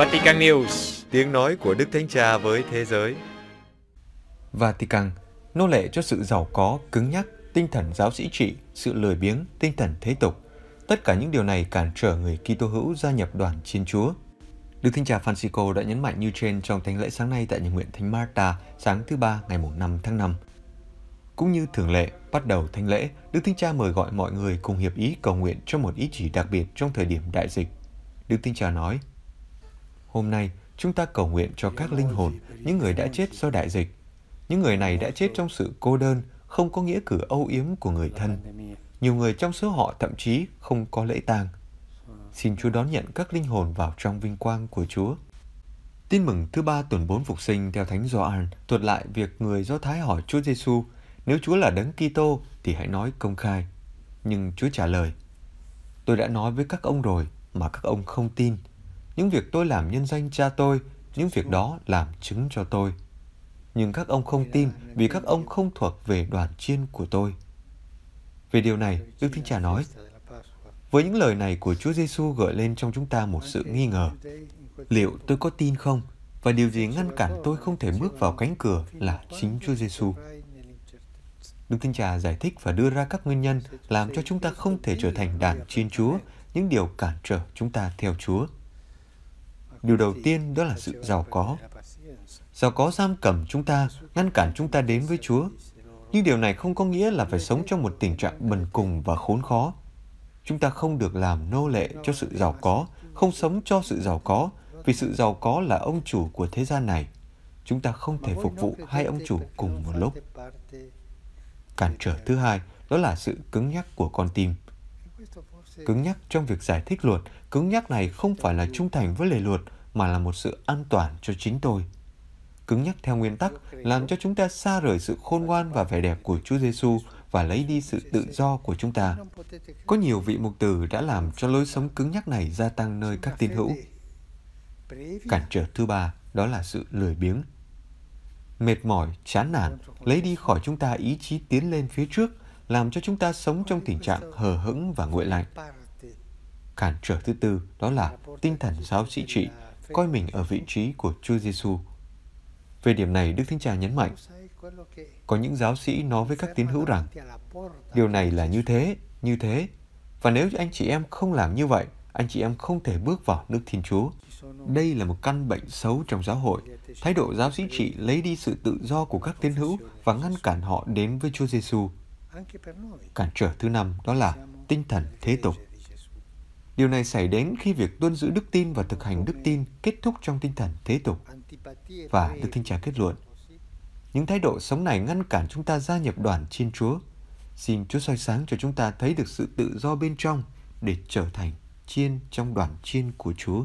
Vatican News, tiếng nói của Đức Thánh Cha với thế giới. Vatican, nô lệ cho sự giàu có, cứng nhắc, tinh thần giáo sĩ trị, sự lười biếng, tinh thần thế tục. Tất cả những điều này cản trở người Kitô hữu gia nhập đoàn Thiên Chúa. Đức Thánh Cha Francisco đã nhấn mạnh như trên trong thánh lễ sáng nay tại Nhà nguyện Thánh Marta, sáng thứ Ba ngày 5 tháng 5. Cũng như thường lệ, bắt đầu thánh lễ, Đức Thánh Cha mời gọi mọi người cùng hiệp ý cầu nguyện cho một ý chỉ đặc biệt trong thời điểm đại dịch. Đức Thánh Cha nói: "Hôm nay, chúng ta cầu nguyện cho các linh hồn, những người đã chết do đại dịch. Những người này đã chết trong sự cô đơn, không có nghĩa cử âu yếm của người thân. Nhiều người trong số họ thậm chí không có lễ tang. Xin Chúa đón nhận các linh hồn vào trong vinh quang của Chúa." Tin mừng thứ Ba tuần 4 Phục sinh theo Thánh Gioan thuật lại việc người Do Thái hỏi Chúa Giêsu: "Nếu Chúa là Đấng Kitô thì hãy nói công khai." Nhưng Chúa trả lời: "Tôi đã nói với các ông rồi mà các ông không tin. Những việc tôi làm nhân danh Cha tôi, những việc đó làm chứng cho tôi. Nhưng các ông không tin vì các ông không thuộc về đoàn chiên của tôi." Về điều này, Đức Thánh Cha nói: "Với những lời này của Chúa Giêsu gợi lên trong chúng ta một sự nghi ngờ. Liệu tôi có tin không? Và điều gì ngăn cản tôi không thể bước vào cánh cửa là chính Chúa Giêsu." Đức Thánh Cha giải thích và đưa ra các nguyên nhân làm cho chúng ta không thể trở thành đàn Thiên Chúa, những điều cản trở chúng ta theo Chúa. Điều đầu tiên đó là sự giàu có. Giàu có giam cầm chúng ta, ngăn cản chúng ta đến với Chúa. Nhưng điều này không có nghĩa là phải sống trong một tình trạng bần cùng và khốn khó. Chúng ta không được làm nô lệ cho sự giàu có, không sống cho sự giàu có, vì sự giàu có là ông chủ của thế gian này. Chúng ta không thể phục vụ hai ông chủ cùng một lúc. Cản trở thứ hai, đó là sự cứng nhắc của con tim. Cứng nhắc trong việc giải thích luật, cứng nhắc này không phải là trung thành với lề luật, mà là một sự an toàn cho chính tôi. Cứng nhắc theo nguyên tắc làm cho chúng ta xa rời sự khôn ngoan và vẻ đẹp của Chúa Giêsu và lấy đi sự tự do của chúng ta. Có nhiều vị mục tử đã làm cho lối sống cứng nhắc này gia tăng nơi các tín hữu. Cản trở thứ ba, đó là sự lười biếng. Mệt mỏi, chán nản, lấy đi khỏi chúng ta ý chí tiến lên phía trước, làm cho chúng ta sống trong tình trạng hờ hững và nguội lạnh. Cản trở thứ tư, đó là tinh thần giáo sĩ trị, coi mình ở vị trí của Chúa Giêsu. Về điểm này, Đức Thánh Cha nhấn mạnh, có những giáo sĩ nói với các tín hữu rằng, điều này là như thế, và nếu anh chị em không làm như vậy, anh chị em không thể bước vào nước Thiên Chúa. Đây là một căn bệnh xấu trong giáo hội. Thái độ giáo sĩ trị lấy đi sự tự do của các tín hữu và ngăn cản họ đến với Chúa Giêsu. Cản trở thứ năm, đó là tinh thần thế tục. Điều này xảy đến khi việc tuân giữ đức tin và thực hành đức tin kết thúc trong tinh thần thế tục. Và Đức Thánh Cha kết luận, những thái độ sống này ngăn cản chúng ta gia nhập đoàn Thiên Chúa. Xin Chúa soi sáng cho chúng ta thấy được sự tự do bên trong để trở thành chiên trong đoàn chiên của Chúa.